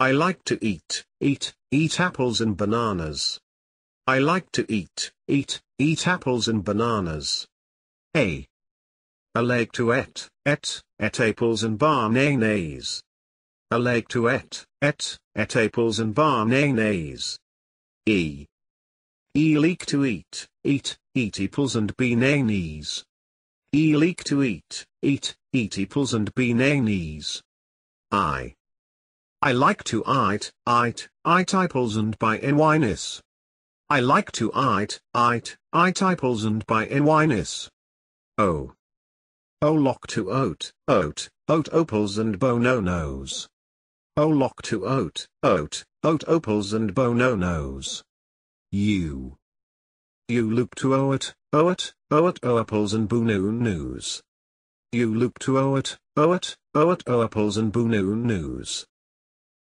I like to eat apples and bananas. I like to eat apples and bananas. I like to eat apples and bananas. I like to eat apples and bananas. I like to eat apples and bananas. I like to eat apples and bananas. I like to eat apples and bananas. I like to eat apples and bananas. O lock to oat apples and bononos. O lock to oat apples and bononos. You look to oat apples and bononos. You look to oat apples and bononos.